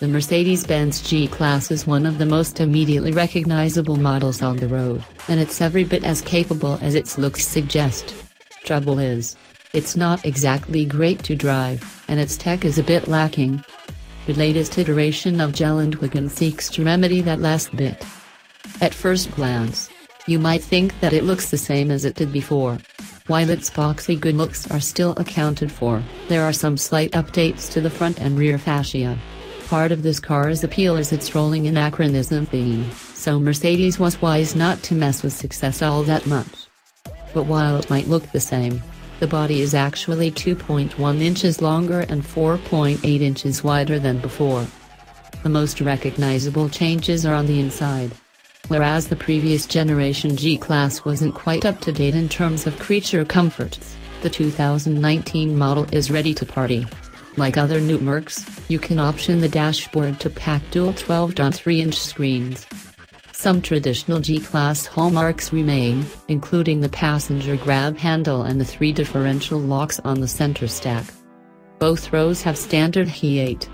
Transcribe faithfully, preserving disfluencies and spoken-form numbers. The Mercedes-Benz G-Class is one of the most immediately recognizable models on the road, and it's every bit as capable as its looks suggest. Trouble is, it's not exactly great to drive, and its tech is a bit lacking. The latest iteration of Geländewagen seeks to remedy that last bit. At first glance, you might think that it looks the same as it did before. While its boxy good looks are still accounted for, there are some slight updates to the front and rear fascia. Part of this car's appeal is its rolling anachronism theme, so Mercedes was wise not to mess with success all that much. But while it might look the same, the body is actually two point one inches longer and four point eight inches wider than before. The most recognizable changes are on the inside. Whereas the previous generation G-Class wasn't quite up to date in terms of creature comforts, the two thousand nineteen model is ready to party. Like other new Mercs, you can option the dashboard to pack dual twelve point three inch screens. Some traditional G-Class hallmarks remain, including the passenger grab handle and the three differential locks on the center stack. Both rows have standard height.